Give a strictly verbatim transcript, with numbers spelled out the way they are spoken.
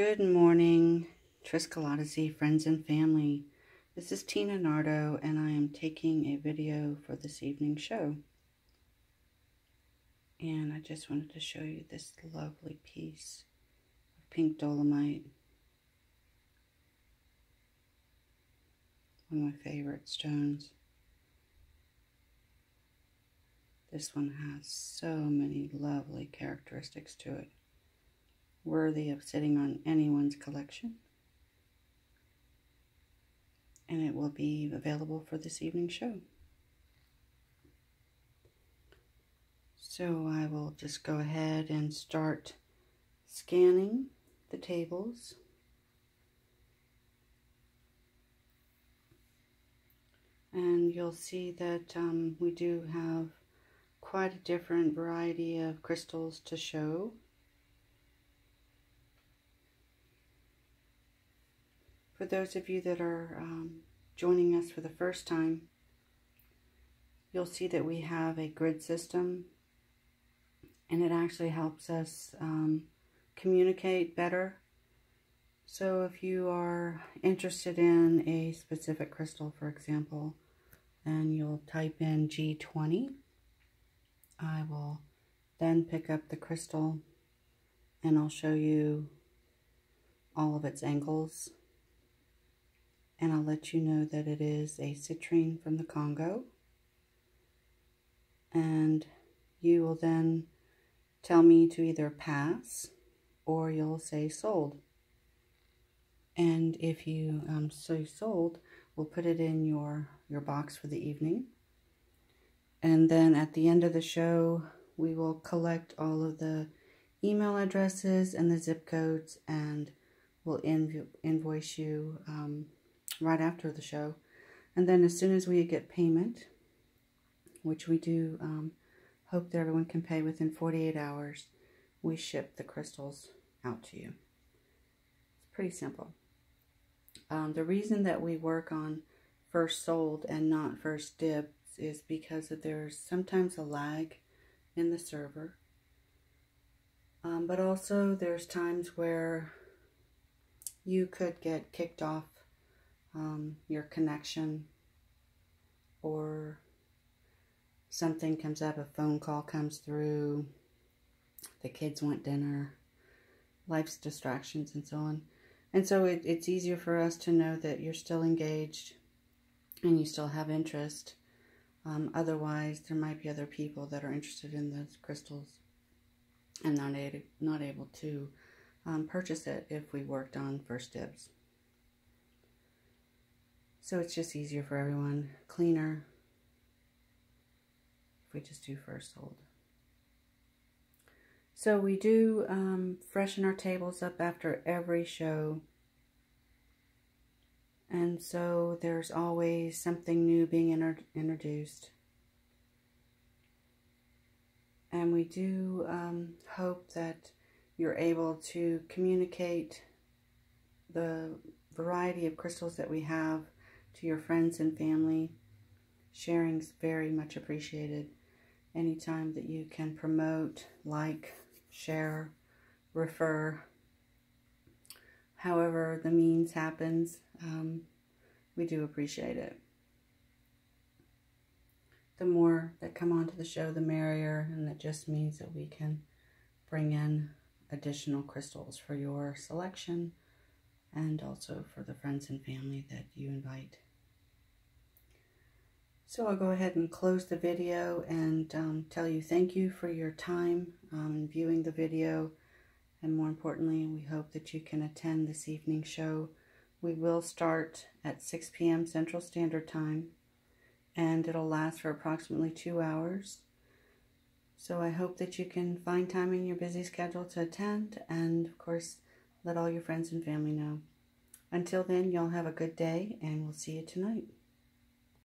Good morning, Triskele Odyssey friends and family. This is Tina Nardo, and I am taking a video for this evening's show. And I just wanted to show you this lovely piece of pink dolomite. One of my favorite stones. This one has so many lovely characteristics to it, worthy of sitting on anyone's collection. And it will be available for this evening's show. So I will just go ahead and start scanning the tables. And you'll see that um, we do have quite a different variety of crystals to show. For those of you that are um, joining us for the first time, you'll see that we have a grid system, and it actually helps us um, communicate better. So if you are interested in a specific crystal, for example, and you'll type in G twenty, I will then pick up the crystal and I'll show you all of its angles. And I'll let you know that it is a citrine from the Congo. And you will then tell me to either pass or you'll say sold. And if you um, say sold, we'll put it in your, your box for the evening. And then at the end of the show, we will collect all of the email addresses and the zip codes, and we'll invo invoice you um, right after the show. And then as soon as we get payment, which we do um, hope that everyone can pay within forty-eight hours, we ship the crystals out to you. It's pretty simple. Um, the reason that we work on first sold and not first dibs is because there's sometimes a lag in the server, um, but also there's times where you could get kicked off um, your connection, or something comes up, a phone call comes through, the kids want dinner, life's distractions, and so on. And so it, it's easier for us to know that you're still engaged and you still have interest. Um, otherwise, there might be other people that are interested in those crystals and not, a, not able to um, purchase it if we worked on first dibs. So it's just easier for everyone, cleaner, if we just do first sold. So we do um, freshen our tables up after every show. And so there's always something new being introduced. And we do um, hope that you're able to communicate the variety of crystals that we have to your friends and family. Sharing's very much appreciated. Anytime that you can promote, like, share, refer, however the means happens, um, we do appreciate it. The more that come onto the show, the merrier, and that just means that we can bring in additional crystals for your selection and also for the friends and family that you invite. So I'll go ahead and close the video and um, tell you thank you for your time um, viewing the video. And more importantly, we hope that you can attend this evening's show. We will start at six P M Central Standard Time, and it'll last for approximately two hours. So I hope that you can find time in your busy schedule to attend, and of course, let all your friends and family know. Until then, y'all have a good day, and we'll see you tonight.